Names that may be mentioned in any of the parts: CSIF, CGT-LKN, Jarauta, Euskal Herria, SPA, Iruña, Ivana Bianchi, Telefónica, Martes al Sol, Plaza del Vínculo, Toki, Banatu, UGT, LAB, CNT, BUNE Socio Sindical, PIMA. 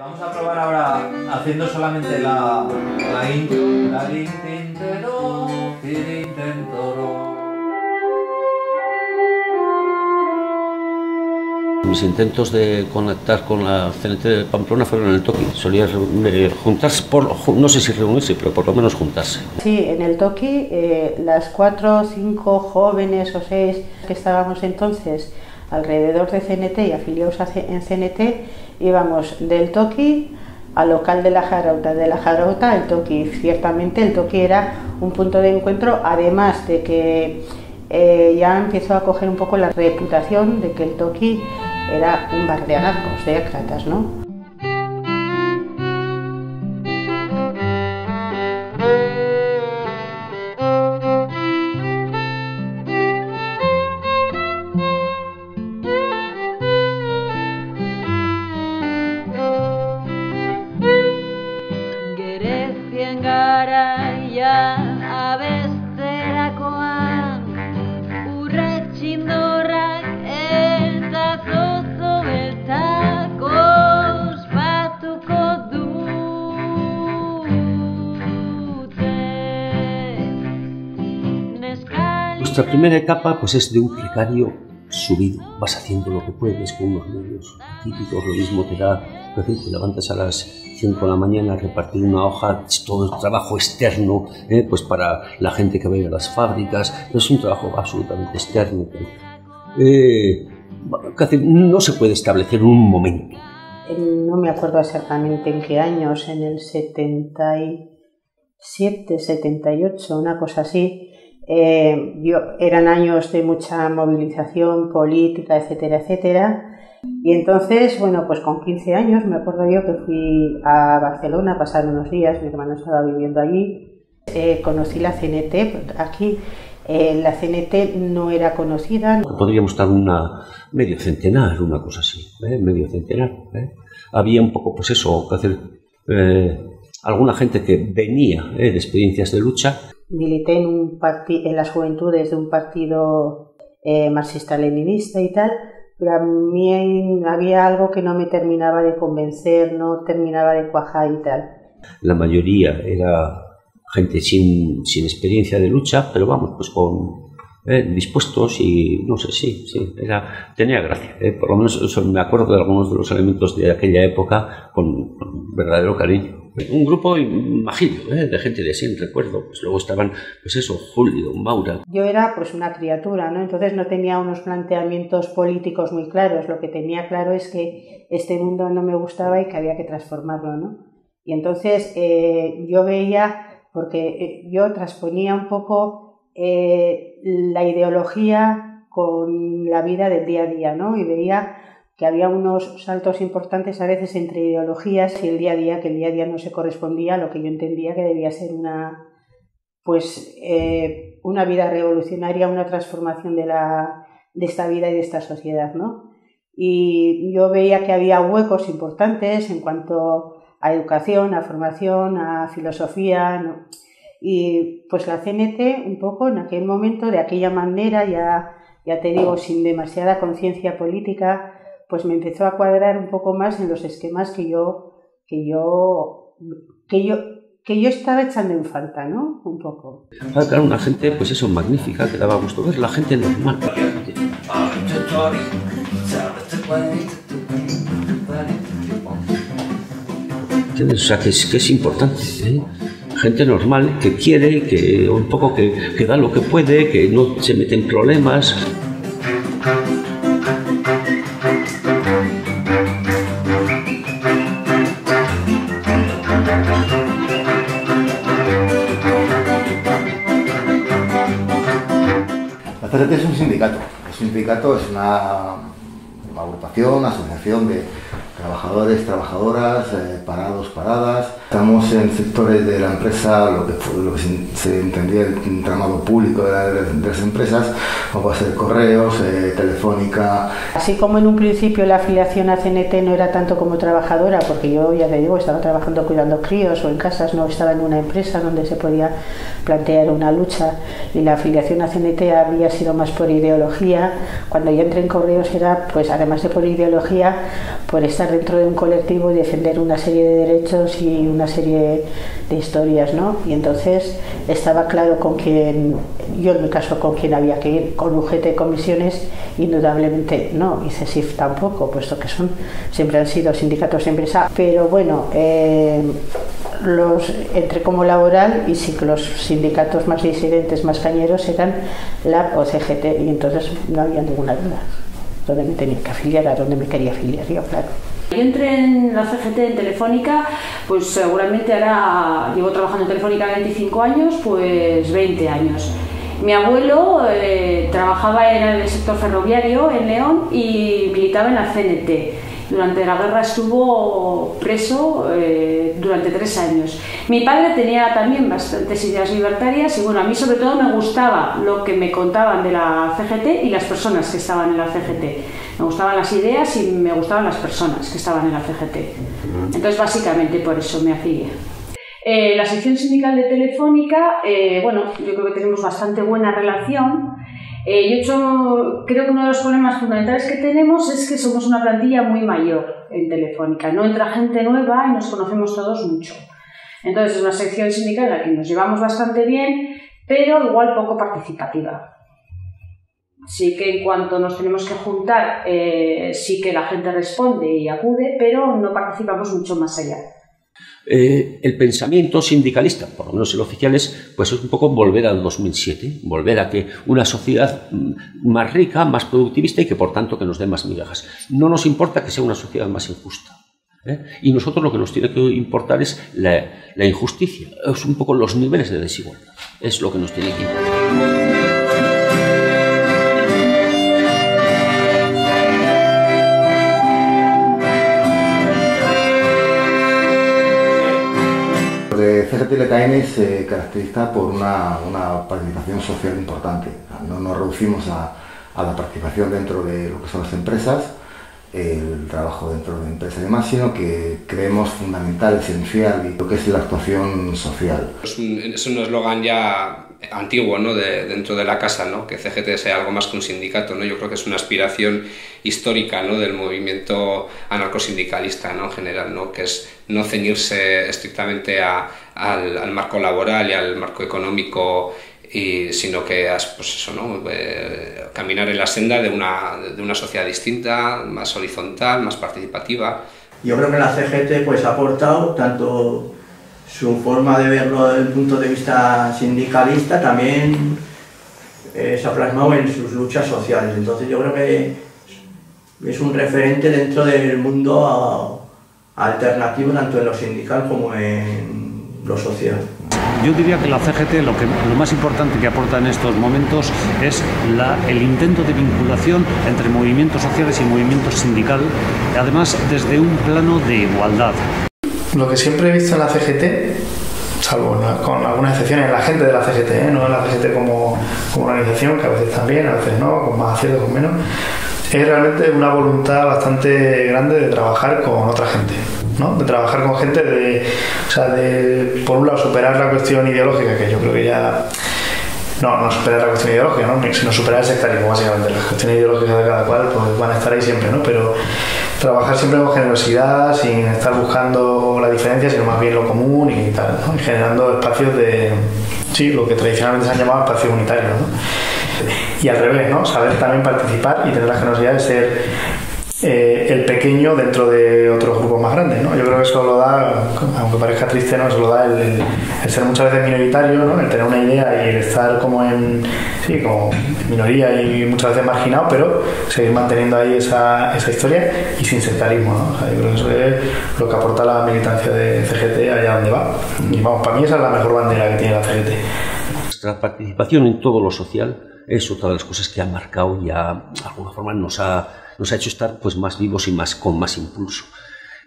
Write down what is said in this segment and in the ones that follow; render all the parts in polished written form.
Vamos a probar ahora haciendo solamente la intro. Mis intentos de conectar con la CNT de Pamplona fueron en el Toki. Solía juntarse, no sé si reunirse, pero por lo menos juntarse. Sí, en el Toki las 4 o 5 jóvenes o 6 que estábamos entonces alrededor de CNT y afiliados en CNT, íbamos del Toki al local de la Jarauta, al Toki. Ciertamente el Toki era un punto de encuentro, además de que ya empezó a coger un poco la reputación de que el Toki era un bar de anarcos, de acratas, ¿no? Nuestra primera etapa pues es de un precario subido, vas haciendo lo que puedes con unos medios típicos, lo mismo te da, te levantas a las 5 de la mañana a repartir una hoja, todo el trabajo externo, pues para la gente que ve a las fábricas, es un trabajo absolutamente externo. Casi no se puede establecer un momento. No me acuerdo exactamente en qué años, en el 77, 78, una cosa así. Eran años de mucha movilización política, etcétera, etcétera. Y entonces, bueno, pues con 15 años me acuerdo yo que fui a Barcelona a pasar unos días, mi hermano estaba viviendo allí. Conocí la CNT aquí. La CNT no era conocida. Podríamos estar medio centenar, una cosa así, medio centenar. Había un poco, pues eso, que hacer, alguna gente que venía de experiencias de lucha. Milité en las juventudes de un partido marxista-leninista y tal, pero a mí había algo que no me terminaba de convencer, no terminaba de cuajar y tal. La mayoría era gente sin experiencia de lucha, pero vamos, pues con dispuestos y no sé, sí, tenía gracia. Por lo menos eso, me acuerdo de algunos de los elementos de aquella época con verdadero cariño. Un grupo imagino, de gente de sin recuerdo, pues luego estaban, pues eso, Julio, Maura. Yo era pues una criatura, ¿no? Entonces no tenía unos planteamientos políticos muy claros, lo que tenía claro es que este mundo no me gustaba y que había que transformarlo, ¿no? Y entonces yo veía, porque yo transponía un poco la ideología con la vida del día a día, ¿no? Y veía que había unos saltos importantes a veces entre ideologías y el día a día, que el día a día no se correspondía a lo que yo entendía que debía ser una vida revolucionaria, una transformación de esta vida y de esta sociedad, ¿no? Y yo veía que había huecos importantes en cuanto a educación, a formación, a filosofía, ¿no? Y pues la CNT un poco en aquel momento, de aquella manera, ya te digo, sin demasiada conciencia política, pues me empezó a cuadrar un poco más en los esquemas que yo estaba echando en falta, ¿no? Un poco. Ah, claro, una gente, pues eso, magnífica, que daba gusto ver, la gente normal. ¿Entiendes? O sea, que es importante, ¿eh? Gente normal que quiere, que un poco que da lo que puede, que no se mete en problemas. La CNT es un sindicato. El sindicato es una agrupación, asociación de trabajadores, trabajadoras, parados, paradas, Estamos en sectores de la empresa, lo que se entendía el entramado público de las empresas, como va a ser correos, telefónica. Así como en un principio la afiliación a CNT no era tanto como trabajadora, porque yo, ya te digo, estaba trabajando cuidando críos o en casas, no estaba en una empresa donde se podía plantear una lucha, y la afiliación a CNT había sido más por ideología. Cuando yo entré en correos era, pues además de por ideología, por estar dentro de un colectivo y defender una serie de derechos y una serie de historias, ¿no? Y entonces estaba claro con quién, yo en mi caso, con quién había que ir. Con UGT Comisiones indudablemente no, y CSIF tampoco, puesto que son, siempre han sido sindicatos de empresa, pero bueno, los entré como laboral y sí que los sindicatos más disidentes, más cañeros eran LAB o CGT, y entonces no había ninguna duda dónde me tenía que afiliar, a dónde me quería afiliar yo, claro. Yo entré en la CGT en Telefónica, pues seguramente ahora, llevo trabajando en Telefónica 25 años, pues 20 años. Mi abuelo trabajaba en el sector ferroviario en León y militaba en la CNT. Durante la guerra estuvo preso durante 3 años. Mi padre tenía también bastantes ideas libertarias y bueno, a mí sobre todo me gustaba lo que me contaban de la CGT y las personas que estaban en la CGT. Me gustaban las ideas y me gustaban las personas que estaban en la CGT. Entonces básicamente por eso me afilié. La sección sindical de Telefónica, bueno, yo creo que tenemos bastante buena relación. Creo que uno de los problemas fundamentales que tenemos es que somos una plantilla muy mayor en Telefónica. No entra gente nueva y nos conocemos todos mucho. Entonces es una sección sindical en la que nos llevamos bastante bien, pero igual poco participativa. Sí que en cuanto nos tenemos que juntar, sí que la gente responde y acude, pero no participamos mucho más allá. El pensamiento sindicalista, por lo menos el oficial, es, pues es un poco volver al 2007, volver a que una sociedad más rica, más productivista y que por tanto que nos dé más migajas. No nos importa que sea una sociedad más injusta, ¿eh? Y nosotros lo que nos tiene que importar es la injusticia, es un poco los niveles de desigualdad, es lo que nos tiene que importar. CGT-LKN se caracteriza por una participación social importante. No nos reducimos a la participación dentro de lo que son las empresas, el trabajo dentro de empresas y demás, sino que creemos fundamental, esencial, lo que es la actuación social. Es un eslogan ya antiguo, ¿no? Dentro de la casa, ¿no? Que CGT sea algo más que un sindicato, ¿no? Yo creo que es una aspiración histórica, ¿no? Del movimiento anarcosindicalista, ¿no? En general, ¿no? Que es no ceñirse estrictamente al marco laboral y al marco económico, sino que pues eso, ¿no? Caminar en la senda de una sociedad distinta, más horizontal, más participativa. Yo creo que la CGT pues ha aportado tanto su forma de verlo desde el punto de vista sindicalista, también se ha plasmado en sus luchas sociales. Entonces yo creo que es un referente dentro del mundo alternativo, tanto en lo sindical como en lo social. Yo diría que la CGT lo más importante que aporta en estos momentos es el intento de vinculación entre movimientos sociales y movimientos sindical, además desde un plano de igualdad. Lo que siempre he visto en la CGT, salvo con algunas excepciones, la gente de la CGT, ¿eh? No en la CGT como organización, que a veces también, a veces no, con más aciertos, con menos, es realmente una voluntad bastante grande de trabajar con otra gente, ¿no? De trabajar con gente de, por un lado, superar la cuestión ideológica, que yo creo que ya... No superar la cuestión ideológica, ¿no? Sino superar el sectarismo, básicamente. Las cuestiones ideológicas de cada cual pues van a estar ahí siempre, ¿no? Pero trabajar siempre con generosidad, sin estar buscando la diferencia, sino más bien lo común y tal, ¿no? Y generando espacios de... sí, lo que tradicionalmente se han llamado espacios unitarios, ¿no? Y al revés, ¿no? Saber también participar y tener la generosidad de ser el pequeño dentro de otros grupos más grandes, ¿no? Yo creo que eso lo da, aunque parezca triste, ¿no? Eso lo da el ser muchas veces minoritario, ¿no? El tener una idea y el estar como minoría y muchas veces marginado, pero seguir manteniendo ahí esa historia y sin sectarismo, ¿no? O sea, yo creo que eso es lo que aporta la militancia de CGT allá donde va. Y vamos, para mí esa es la mejor bandera que tiene la CGT. Nuestra participación en todo lo social es otra de las cosas que ha marcado y de alguna forma nos ha hecho estar pues, más vivos y con más impulso.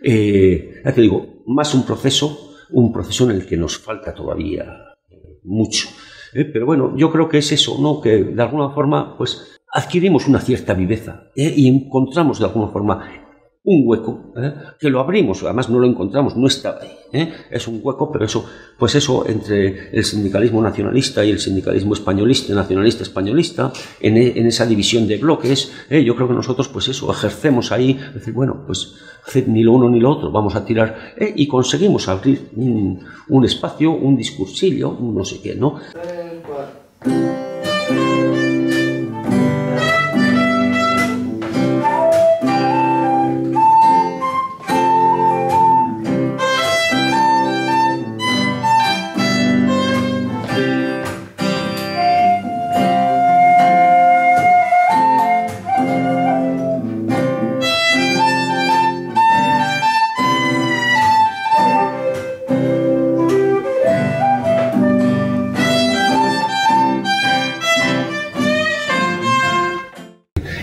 Ya te digo, más un proceso, un proceso en el que nos falta todavía mucho. Pero bueno, yo creo que es eso, ¿no? Que de alguna forma pues adquirimos una cierta viveza y encontramos de alguna forma un hueco, que lo abrimos, además no lo encontramos, no estaba ahí, es un hueco, pero eso, pues eso entre el sindicalismo nacionalista y el sindicalismo españolista, nacionalista-españolista, en esa división de bloques, yo creo que nosotros pues eso, ejercemos ahí, decir, bueno, pues ni lo uno ni lo otro, vamos a tirar, y conseguimos abrir un espacio, un discursillo, un no sé qué, ¿no?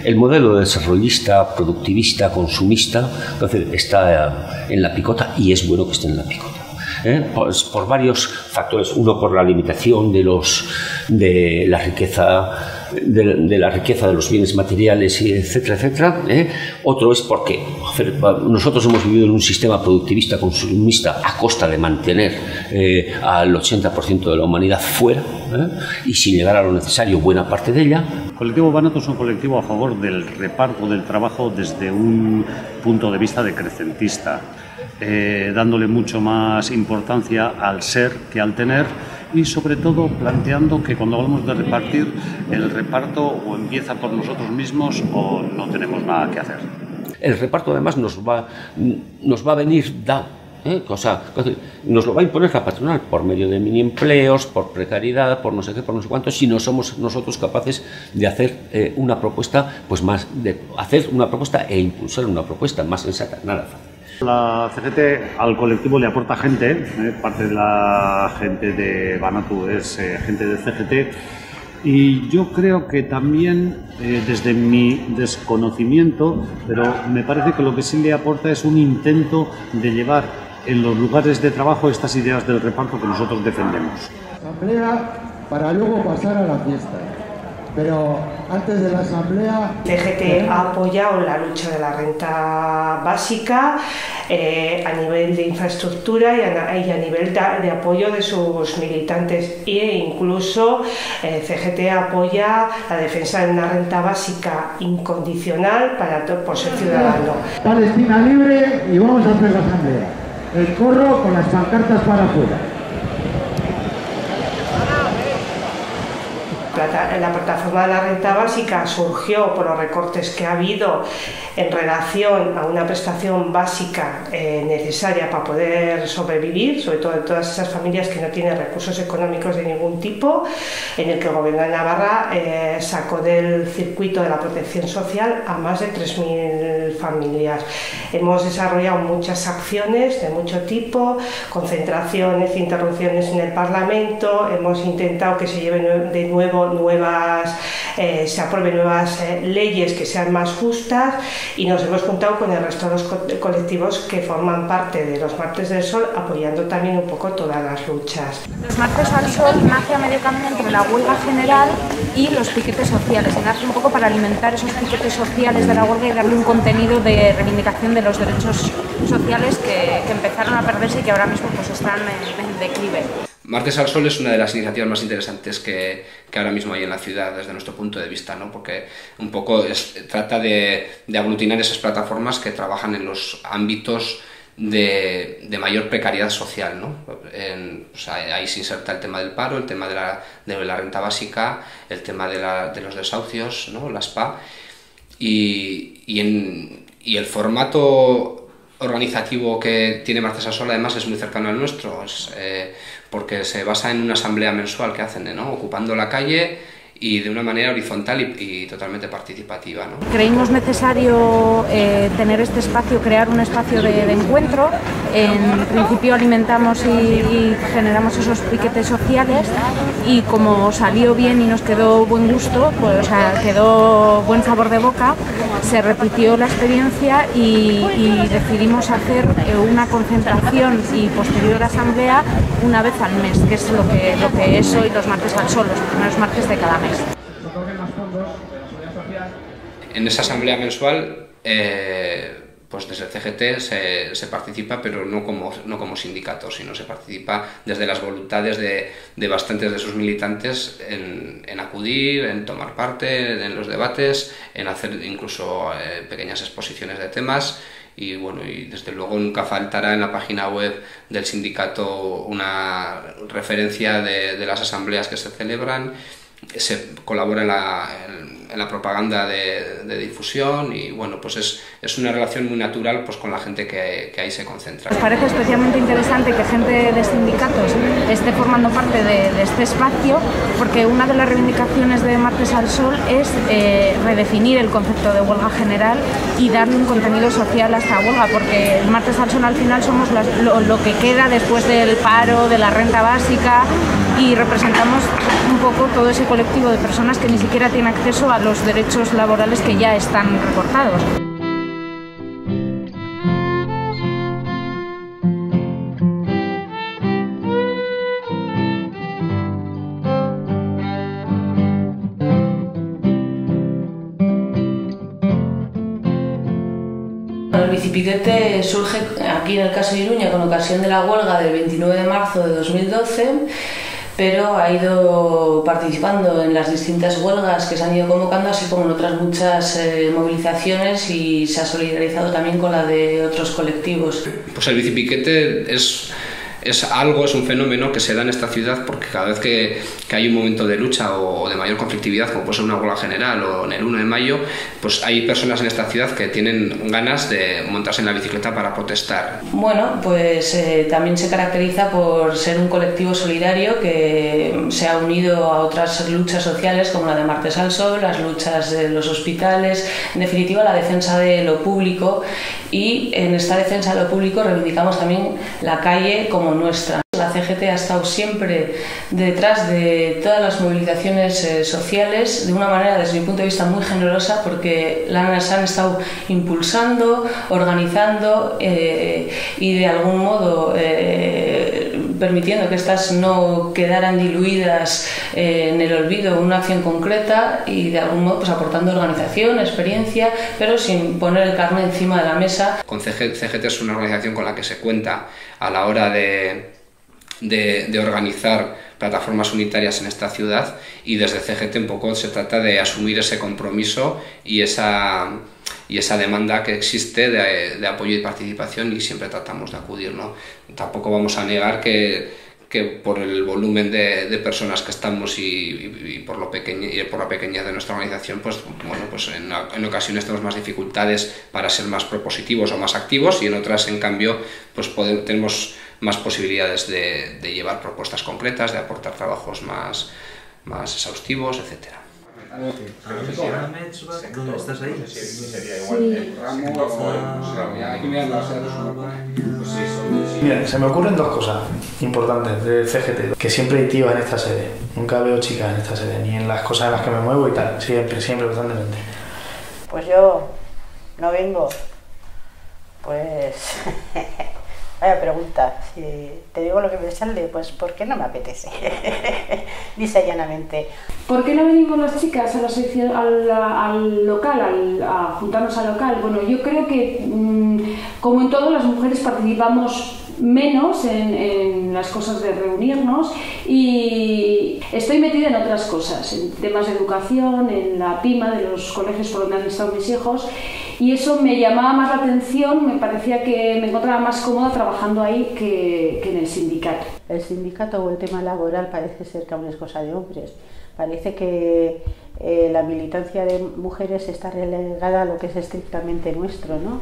El modelo desarrollista, productivista, consumista, entonces está en la picota y es bueno que esté en la picota. Pues por varios factores. Uno, por la limitación de la riqueza de los bienes materiales, etcétera, etcétera. Otro es porque nosotros hemos vivido en un sistema productivista, consumista, a costa de mantener al 80% de la humanidad fuera y sin llegar a lo necesario buena parte de ella. El colectivo Banatu es un colectivo a favor del reparto del trabajo desde un punto de vista decrecentista, dándole mucho más importancia al ser que al tener, y sobre todo planteando que cuando hablamos de repartir, el reparto o empieza por nosotros mismos o no tenemos nada que hacer. El reparto además nos va a venir dado, nos lo va a imponer la patronal por medio de mini empleos, por precariedad, por no sé qué, por no sé cuánto, si no somos nosotros capaces de hacer una propuesta, pues más de hacer una propuesta e impulsar una propuesta más sensata, nada fácil. La CGT al colectivo le aporta gente, parte de la gente de Banatu es gente de CGT, y yo creo que también desde mi desconocimiento, pero me parece que lo que sí le aporta es un intento de llevar en los lugares de trabajo estas ideas del reparto que nosotros defendemos. Asamblea para luego pasar a la fiesta, pero antes de la asamblea... CGT ha apoyado la lucha de la renta básica a nivel de infraestructura y a nivel de apoyo de sus militantes, e incluso CGT apoya la defensa de una renta básica incondicional por ser ciudadano. Palestina libre y vamos a hacer la asamblea. El corro con las pancartas para afuera. La plataforma de la renta básica surgió por los recortes que ha habido en relación a una prestación básica necesaria para poder sobrevivir, sobre todo en todas esas familias que no tienen recursos económicos de ningún tipo, en el que el Gobierno de Navarra sacó del circuito de la protección social a más de 3.000 familias. Hemos desarrollado muchas acciones de mucho tipo, concentraciones, interrupciones en el Parlamento, hemos intentado que se lleven de nuevo se aprueben nuevas leyes que sean más justas, y nos hemos juntado con el resto de los colectivos que forman parte de los Martes del Sol, apoyando también un poco todas las luchas. Los Martes al Sol nace a medio camino entre la huelga general y los piquetes sociales, y nace un poco para alimentar esos piquetes sociales de la huelga y darle un contenido de reivindicación de los derechos sociales que empezaron a perderse y que ahora mismo pues están en declive. Martes al Sol es una de las iniciativas más interesantes que ahora mismo hay en la ciudad desde nuestro punto de vista, ¿no? Porque un poco trata de aglutinar esas plataformas que trabajan en los ámbitos de mayor precariedad social, ¿no? Pues ahí se inserta el tema del paro, el tema de la renta básica, el tema de los desahucios, ¿no? La SPA, y el formato organizativo que tiene Martes al Sol además es muy cercano al nuestro, porque se basa en una asamblea mensual que hacen, ¿no? Ocupando la calle y de una manera horizontal y totalmente participativa, ¿no? Creímos necesario tener este espacio, crear un espacio de encuentro. En principio alimentamos y generamos esos piquetes sociales, y como salió bien y nos quedó buen gusto, pues, o sea, quedó buen sabor de boca, se repitió la experiencia y decidimos hacer una concentración y posterior asamblea una vez al mes, que es lo que es hoy los Martes al Sol, los primeros martes de cada mes. En esa asamblea mensual, pues desde el CGT se participa, pero no como sindicato, sino se participa desde las voluntades de bastantes de sus militantes en acudir, en tomar parte en los debates, en hacer incluso pequeñas exposiciones de temas. Y bueno, y desde luego nunca faltará en la página web del sindicato una referencia de las asambleas que se celebran. Se colabora en la propaganda de difusión, y bueno, pues es una relación muy natural, pues, con la gente que ahí se concentra. Nos parece especialmente interesante que gente de sindicatos esté formando parte de este espacio, porque una de las reivindicaciones de Martes al Sol es redefinir el concepto de huelga general y darle un contenido social a esta huelga, porque el Martes al Sol al final somos lo que queda después del paro, de la renta básica, y representamos un poco todo ese colectivo de personas que ni siquiera tienen acceso a los derechos laborales que ya están recortados. El bicipiquete surge aquí en el caso de Iruña con ocasión de la huelga del 29 de marzo de 2012. Pero ha ido participando en las distintas huelgas que se han ido convocando, así como en otras muchas movilizaciones, y se ha solidarizado también con la de otros colectivos. Pues el bicipiquete es un fenómeno que se da en esta ciudad, porque cada vez que hay un momento de lucha o de mayor conflictividad, como puede ser una huelga general o en el 1 de mayo, pues hay personas en esta ciudad que tienen ganas de montarse en la bicicleta para protestar. Bueno, pues también se caracteriza por ser un colectivo solidario que se ha unido a otras luchas sociales como la de Martes al Sol, las luchas de los hospitales, en definitiva la defensa de lo público, y en esta defensa de lo público reivindicamos también la calle como nuestra. La CGT ha estado siempre detrás de todas las movilizaciones sociales de una manera, desde mi punto de vista, muy generosa, porque las han estado impulsando, organizando y de algún modo permitiendo que estas no quedaran diluidas en el olvido, una acción concreta, y de algún modo pues aportando organización, experiencia, pero sin poner el carne encima de la mesa. Con CGT es una organización con la que se cuenta a la hora de organizar plataformas unitarias en esta ciudad, y desde CGT un poco se trata de asumir ese compromiso y esa demanda que existe de apoyo y participación, y siempre tratamos de acudir, ¿no? Tampoco vamos a negar que por el volumen de personas que estamos y por la pequeñez de nuestra organización, pues bueno, pues en ocasiones tenemos más dificultades para ser más propositivos o más activos, y en otras, en cambio, pues tenemos más posibilidades de llevar propuestas concretas, de aportar trabajos más exhaustivos, etcétera. ¿Estás ahí? Mira, se me ocurren dos cosas importantes del CGT, que siempre hay tíos en esta sede, nunca veo chicas en esta sede, ni en las cosas en las que me muevo y tal, siempre, constantemente. Pues yo no vengo, pues vaya pregunta, si te digo lo que me sale, pues ¿por qué no me apetece? Dice llanamente. ¿Por qué no venimos las chicas a la sección, al local, a juntarnos al local? Bueno, yo creo que, como en todo, las mujeres participamos menos en las cosas de reunirnos, y estoy metida en otras cosas, en temas de educación, en la PIMA de los colegios por donde han estado mis hijos, y eso me llamaba más la atención, me parecía que me encontraba más cómoda trabajando ahí que en el sindicato. El sindicato o el tema laboral parece ser que aún es cosa de hombres, parece que la militancia de mujeres está relegada a lo que es estrictamente nuestro, ¿no?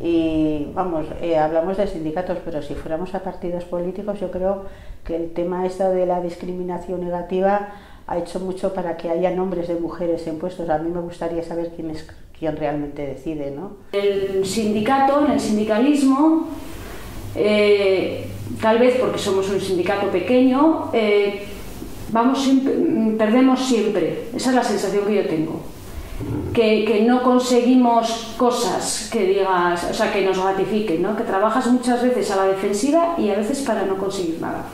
Y vamos, hablamos de sindicatos, pero si fuéramos a partidos políticos, yo creo que el tema esta de la discriminación negativa ha hecho mucho para que haya nombres de mujeres en puestos. A mí me gustaría saber quién es quien realmente decide, ¿no? El sindicato, en el sindicalismo, tal vez porque somos un sindicato pequeño, perdemos siempre. Esa es la sensación que yo tengo. Que no conseguimos cosas que digas, o sea, que nos gratifiquen, ¿no? Que trabajas muchas veces a la defensiva y a veces para no conseguir nada.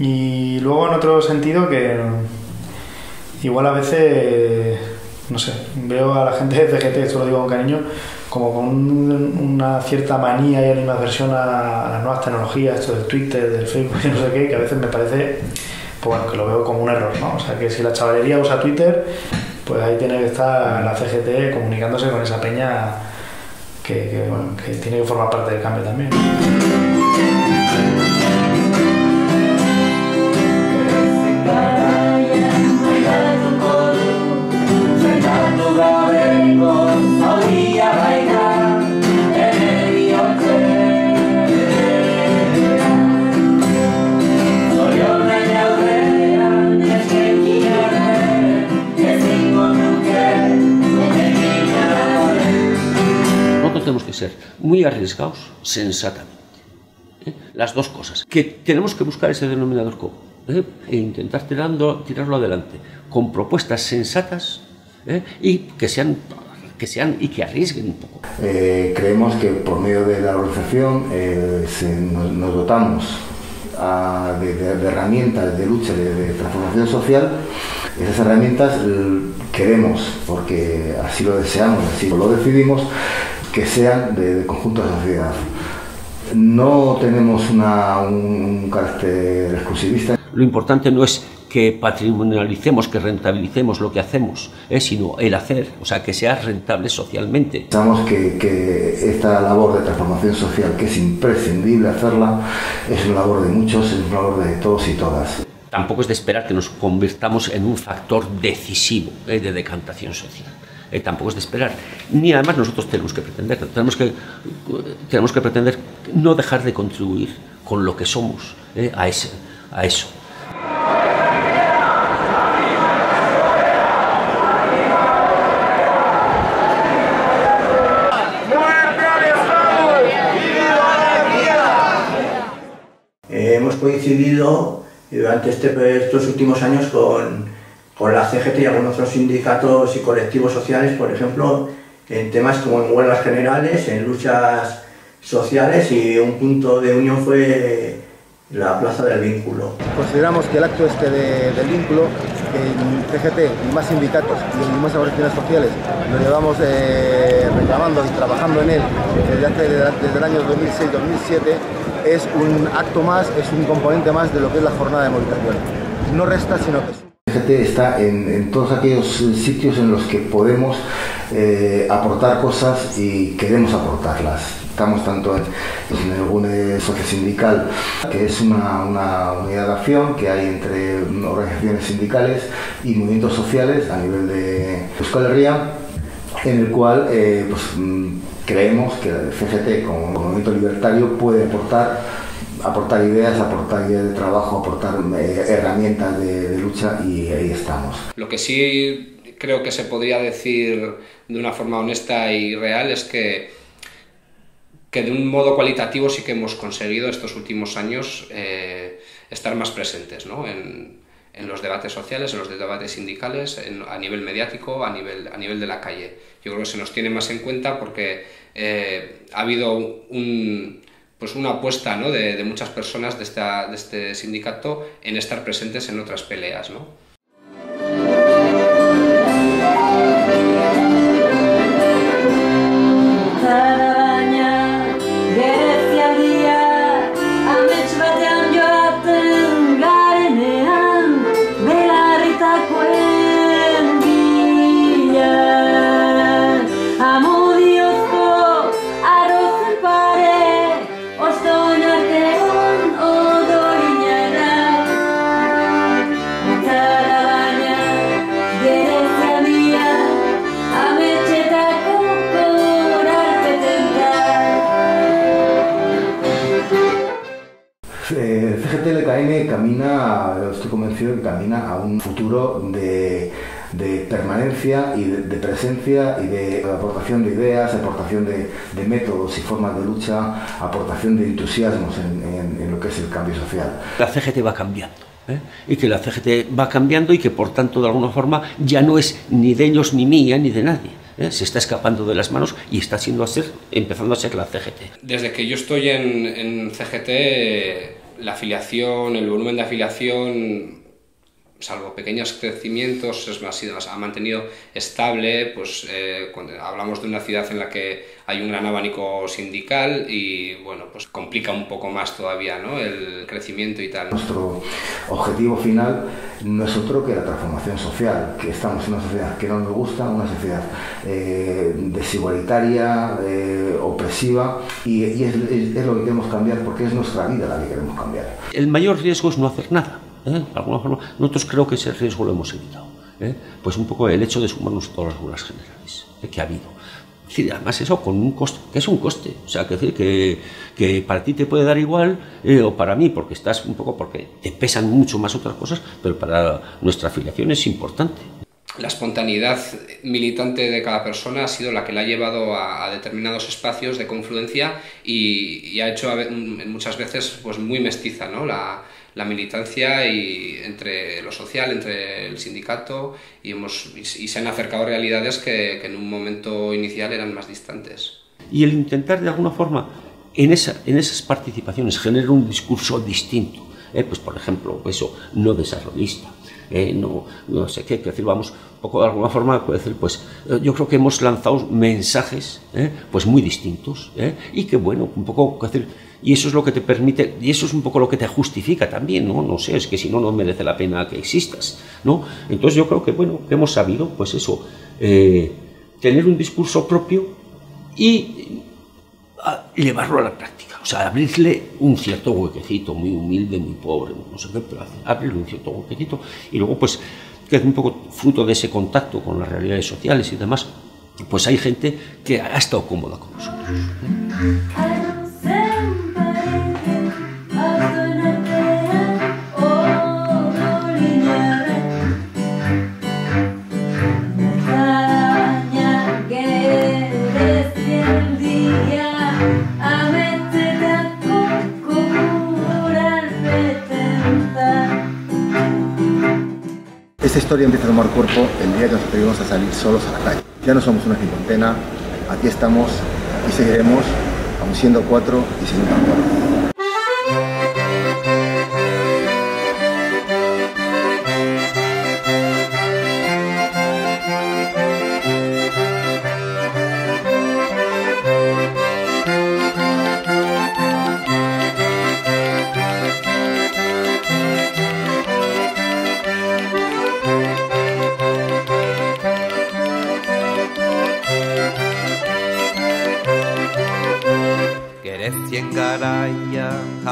Y luego en otro sentido que igual a veces, no sé, veo a la gente de CGT, esto lo digo con cariño, como con una cierta manía y animadversión a las nuevas tecnologías, esto del Twitter, del Facebook y no sé qué, que a veces me parece, pues bueno, que lo veo como un error, ¿no? O sea, que si la chavalería usa Twitter, pues ahí tiene que estar la CGT comunicándose con esa peña que, bueno, que tiene que formar parte del cambio también. Tenemos que ser muy arriesgados sensatamente, las dos cosas, que tenemos que buscar ese denominador común, e intentar tirarlo adelante con propuestas sensatas, y que arriesguen un poco. Creemos que por medio de la organización nos dotamos de herramientas de lucha, de transformación social. Esas herramientas queremos, porque así lo deseamos, así lo decidimos, que sean de conjunto de la sociedad. No tenemos un carácter exclusivista. Lo importante no es que patrimonialicemos, que rentabilicemos lo que hacemos, sino el hacer, o sea, que sea rentable socialmente. Pensamos que esta labor de transformación social, que es imprescindible hacerla, es una labor de muchos, es una labor de todos y todas. Tampoco es de esperar que nos convirtamos en un factor decisivo, de decantación social. Tampoco es de esperar, ni además nosotros tenemos que pretender no dejar de contribuir con lo que somos, a eso. Hemos coincidido durante estos últimos años con la CGT y algunos otros sindicatos y colectivos sociales, por ejemplo, en temas como en huelgas generales, en luchas sociales, y un punto de unión fue la Plaza del Vínculo. Consideramos que el acto del vínculo, que CGT y más sindicatos y más organizaciones sociales lo llevamos reclamando y trabajando en él desde el año 2006-2007, es un acto más, es un componente más de lo que es la jornada de movilización. No resta, sino que CGT está en todos aquellos sitios en los que podemos aportar cosas y queremos aportarlas. Estamos tanto en el BUNE Socio Sindical, que es una unidad de acción que hay entre organizaciones sindicales y movimientos sociales a nivel de Euskal Herria, en el cual creemos que el CGT como movimiento libertario puede aportar ideas, aportar ideas de trabajo, aportar herramientas de lucha, y ahí estamos. Lo que sí creo que se podría decir de una forma honesta y real es que de un modo cualitativo sí que hemos conseguido estos últimos años estar más presentes, ¿no? En los debates sociales, en los debates sindicales, a nivel mediático, a nivel de la calle. Yo creo que se nos tiene más en cuenta porque ha habido una apuesta, ¿no?, de muchas personas de este sindicato en estar presentes en otras peleas, ¿no? CGT-LKN camina, estoy convencido que camina a un futuro de permanencia y de presencia y de aportación de ideas, aportación de métodos y formas de lucha, aportación de entusiasmos en lo que es el cambio social. La CGT va cambiando, ¿eh? Y que la CGT va cambiando y que por tanto de alguna forma ya no es ni de ellos ni mía ni de nadie, ¿eh? Se está escapando de las manos y está empezando a ser la CGT. Desde que yo estoy en CGT, la afiliación, el volumen de afiliación, salvo pequeños crecimientos, ha mantenido estable. Pues cuando hablamos de una ciudad en la que hay un gran abanico sindical y bueno, pues complica un poco más todavía, ¿no?, el crecimiento y tal. Nuestro objetivo final no es otro que la transformación social, que estamos en una sociedad que no nos gusta, una sociedad desigualitaria, opresiva, y es lo que queremos cambiar, porque es nuestra vida la que queremos cambiar. El mayor riesgo es no hacer nada. De alguna forma, nosotros creo que ese riesgo lo hemos evitado, ¿eh? Pues un poco el hecho de sumarnos a todas las reglas generales que ha habido. Es decir, además eso con un coste, que es un coste, o sea, que para ti te puede dar igual, o para mí, porque estás un poco, porque te pesan mucho más otras cosas, pero para nuestra afiliación es importante. La espontaneidad militante de cada persona ha sido la que la ha llevado a determinados espacios de confluencia y ha hecho muchas veces pues muy mestiza, ¿no?, la militancia y entre lo social, entre el sindicato, y se han acercado realidades que en un momento inicial eran más distantes. Y el intentar de alguna forma en esas participaciones generar un discurso distinto, pues por ejemplo eso, no desarrollista, no sé qué, decir, vamos, poco de alguna forma decir, pues yo creo que hemos lanzado mensajes pues muy distintos, y que bueno, un poco decir, y eso es lo que te permite, y eso es un poco lo que te justifica también, ¿no? No sé, es que si no, no merece la pena que existas, ¿no? Entonces yo creo que bueno, que hemos sabido, pues eso, tener un discurso propio y llevarlo a la práctica, o sea, abrirle un cierto huequecito, muy humilde, muy pobre, no sé qué, pero abrirle un cierto huequecito, y luego pues, que es un poco fruto de ese contacto con las realidades sociales y demás, pues hay gente que ha estado cómoda con nosotros, ¿eh? Esta historia empieza a tomar cuerpo el día que nos atrevimos a salir solos a la calle. Ya no somos una cincuentena, aquí estamos y seguiremos, aun siendo cuatro y siendo tan cuatro.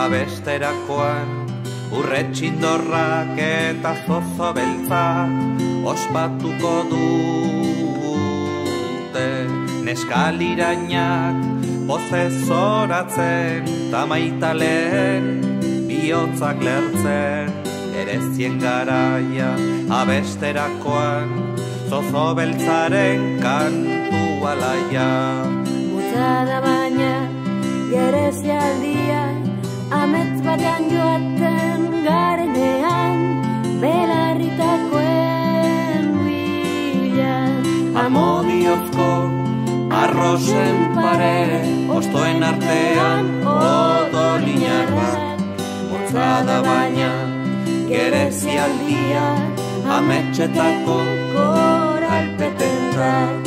Besterakoan urretxindorrak eta zozo beltzak ospatuko dute, neskalirainak pozez oratzen, tamaitaleen bihotzak lertzen. Erezien garaia abesterakoan, zozo beltzaren kantua laia. Mutzada baina gerezialdian, amets batean joaten garenean, belarritakoen bilan. Amodiozko arrozen pare, ostoen artean odolinarrak. Motzada baina gerezialdia, ametxetako koralpetenrak.